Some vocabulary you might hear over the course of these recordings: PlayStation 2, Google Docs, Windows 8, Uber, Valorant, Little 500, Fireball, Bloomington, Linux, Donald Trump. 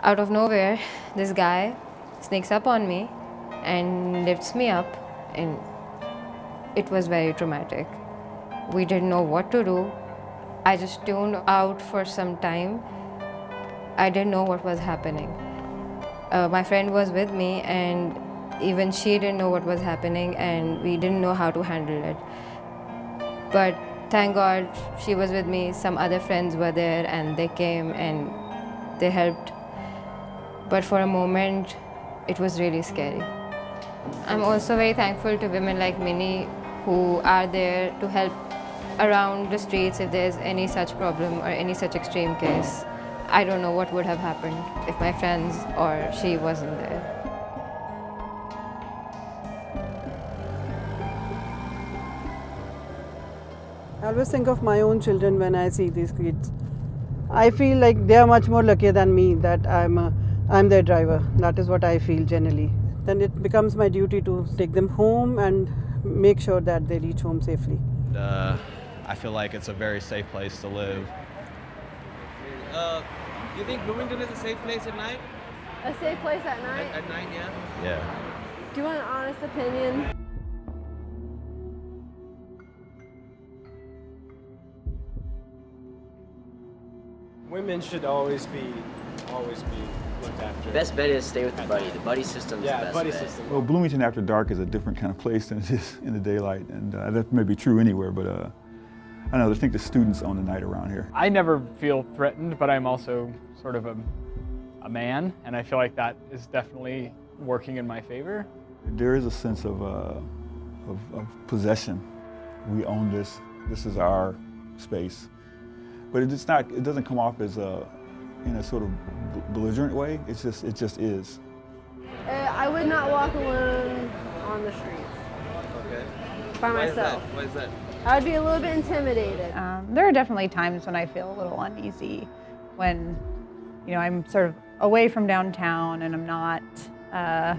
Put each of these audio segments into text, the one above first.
Out of nowhere, this guy sneaks up on me and lifts me up, and it was very traumatic. We didn't know what to do. I just tuned out for some time. I didn't know what was happening. My friend was with me, and even she didn't know what was happening, and we didn't know how to handle it. But thank God she was with me. Some other friends were there, and they came and they helped. But for a moment, it was really scary. I'm also very thankful to women like Minnie who are there to help around the streets if there's any such problem or any such extreme case. I don't know what would have happened if my friends or she wasn't there. I always think of my own children when I see these kids. I feel like they are much more lucky than me that I'm their driver. That is what I feel generally. Then it becomes my duty to take them home and make sure that they reach home safely. I feel like it's a very safe place to live. You think Bloomington is a safe place at night? A safe place at night? At night, yeah. Yeah. Do you want an honest opinion? Women should always be looked after. The best bet is stay with the buddy. The buddy system is the best buddy system. Well, Bloomington after dark is a different kind of place than it is in the daylight, and that may be true anywhere, but I don't know, I think the students own the night around here. I never feel threatened, but I'm also sort of a man, and I feel like that is definitely working in my favor. There is a sense of possession. We own this. This is our space. But it's not, it doesn't come off as in a sort of belligerent way. It just is. I would not walk alone on the streets. Okay. By myself. Why is that? I'd be a little bit intimidated. There are definitely times when I feel a little uneasy, when I'm sort of away from downtown and I'm not,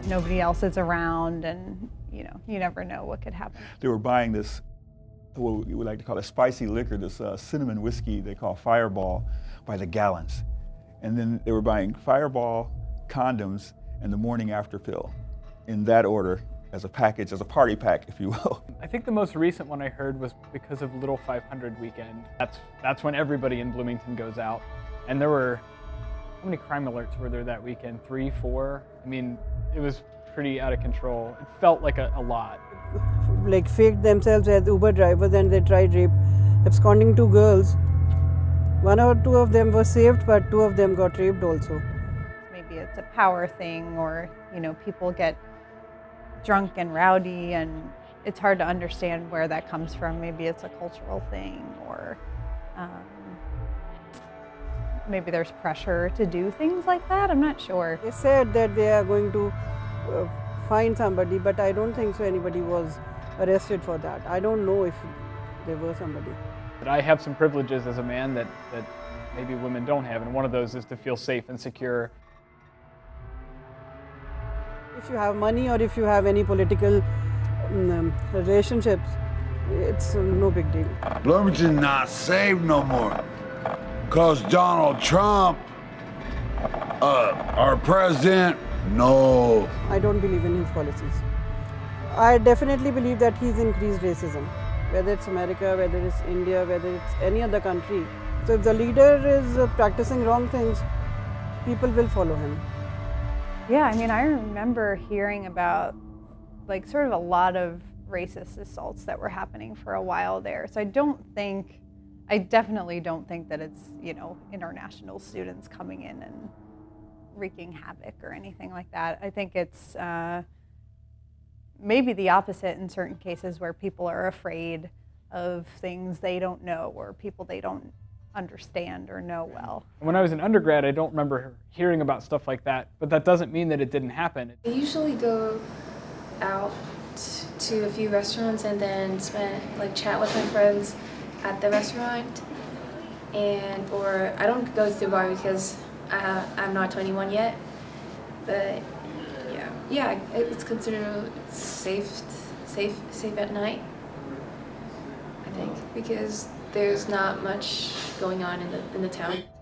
nobody else is around, and you never know what could happen. They were buying this, what we like to call a spicy liquor, this cinnamon whiskey they call Fireball, by the gallons. And then they were buying Fireball, condoms, and the morning after pill, in that order, as a package, as a party pack, if you will. I think the most recent one I heard was because of Little 500 weekend. That's when everybody in Bloomington goes out. And there were, how many crime alerts were there that weekend? 3, 4? I mean, it was pretty out of control. It felt like a lot. Like, faked themselves as Uber drivers, and they tried rape, absconding 2 girls. 1 or 2 of them were saved, but 2 of them got raped also. Maybe it's a power thing, or people get drunk and rowdy, and it's hard to understand where that comes from. Maybe it's a cultural thing, or maybe there's pressure to do things like that. I'm not sure. They said that they are going to find somebody, but I don't think so anybody was arrested for that. I don't know if there were somebody. But I have some privileges as a man that maybe women don't have, and one of those is to feel safe and secure. If you have money, or if you have any political relationships, it's no big deal. Bloomington not safe no more, because Donald Trump, our president, no. I don't believe in his policies. I definitely believe that he's increased racism, whether it's America, whether it's India, whether it's any other country. So if the leader is practicing wrong things, people will follow him. Yeah, I mean, I remember hearing about sort of a lot of racist assaults that were happening for a while there. So I definitely don't think that it's, international students coming in and wreaking havoc or anything like that. I think it's maybe the opposite in certain cases, where people are afraid of things they don't know, or people they don't understand or know well. When I was an undergrad, I don't remember hearing about stuff like that, but that doesn't mean that it didn't happen. I usually go out to a few restaurants and then chat with my friends at the restaurant, or I don't go to the bar because I'm not 21 yet, but yeah, it's considered safe at night, I think, because there's not much going on in the town.